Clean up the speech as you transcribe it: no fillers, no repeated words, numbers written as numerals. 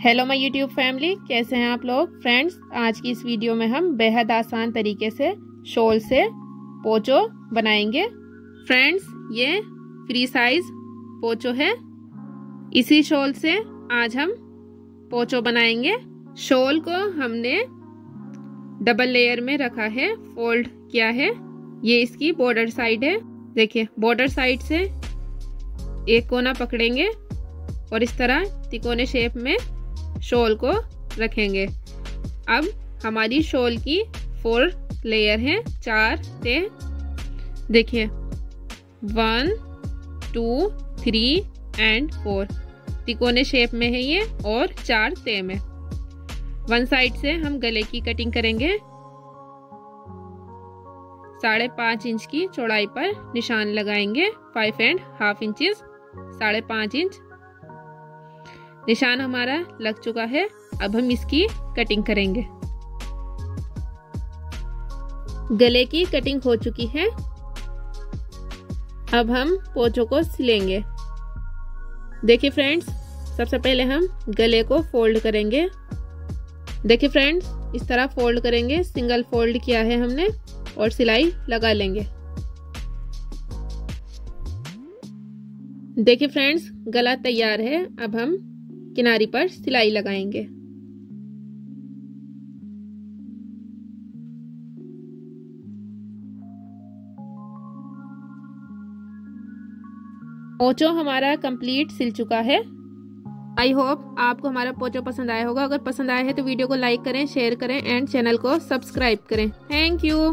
Hello my YouTube family, कैसे हैं आप लोग। फ्रेंड्स, आज की इस वीडियो में हम बेहद आसान तरीके से शॉल से पोंचो बनाएंगे। फ्रेंड्स, ये फ्री साइज पोंचो है। इसी शॉल से आज हम पोंचो बनाएंगे। शॉल को हमने डबल लेयर में रखा है, फोल्ड किया है। ये इसकी बॉर्डर साइड है। देखिए, बॉर्डर साइड से एक कोना पकड़ेंगे और इस तरह तिकोने शेप में शॉल को रखेंगे। अब हमारी शॉल की 4 लेयर हैं, 4 से। देखिए, 1 2 3 एंड 4 तिकोने शेप में है ये, और 4 से में। 1 साइड से हम गले की कटिंग करेंगे। 5.5 इंच की चौड़ाई पर निशान लगाएंगे। 5.5 इंचेस, 5.5 इंच निशान हमारा लग चुका है। अब हम इसकी कटिंग करेंगे। गले की कटिंग हो चुकी है। अब हम पोंचों को सिलेंगे। देखिए फ्रेंड्स, सबसे पहले हम गले को फोल्ड करेंगे। देखिए फ्रेंड्स, इस तरह फोल्ड करेंगे। सिंगल फोल्ड किया है हमने और सिलाई लगा लेंगे। देखिए फ्रेंड्स, गला तैयार है। अब हम किनारी पर सिलाई लगाएंगे। पोंचो हमारा कंप्लीट सिल चुका है। आई होप आपको हमारा पोंचो पसंद आया होगा। अगर पसंद आया है तो वीडियो को लाइक करें, शेयर करें एंड चैनल को सब्सक्राइब करें। Thank you.